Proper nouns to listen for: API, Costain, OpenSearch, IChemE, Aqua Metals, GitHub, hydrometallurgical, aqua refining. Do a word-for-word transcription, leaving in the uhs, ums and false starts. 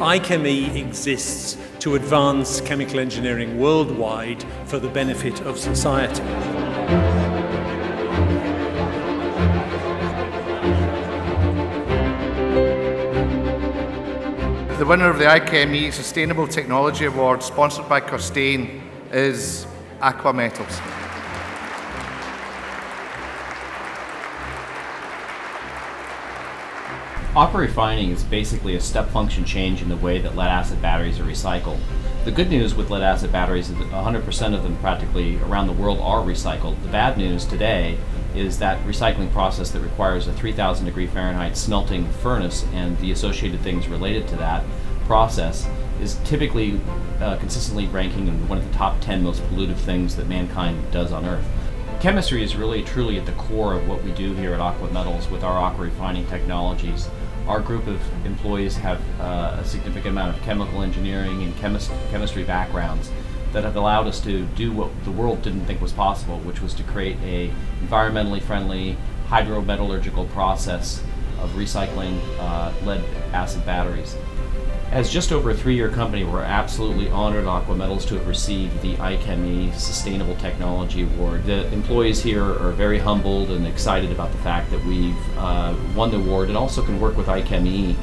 IChemE exists to advance chemical engineering worldwide for the benefit of society. The winner of the IChemE Sustainable Technology Award, sponsored by Costain, is Aqua Metals. Aqua refining is basically a step function change in the way that lead-acid batteries are recycled. The good news with lead-acid batteries is that one hundred percent of them practically around the world are recycled. The bad news today is that recycling process that requires a three thousand degree Fahrenheit smelting furnace and the associated things related to that process is typically uh, consistently ranking in one of the top ten most pollutive things that mankind does on Earth. Chemistry is really truly at the core of what we do here at Aqua Metals with our aqua refining technologies. Our group of employees have uh, a significant amount of chemical engineering and chemist chemistry backgrounds that have allowed us to do what the world didn't think was possible, which was to create a environmentally friendly hydrometallurgical process of recycling uh, lead-acid batteries. As just over a three-year company, we're absolutely honored, Aqua Metals, to have received the IChemE Sustainable Technology Award. The employees here are very humbled and excited about the fact that we've uh, won the award and also can work with IChemE.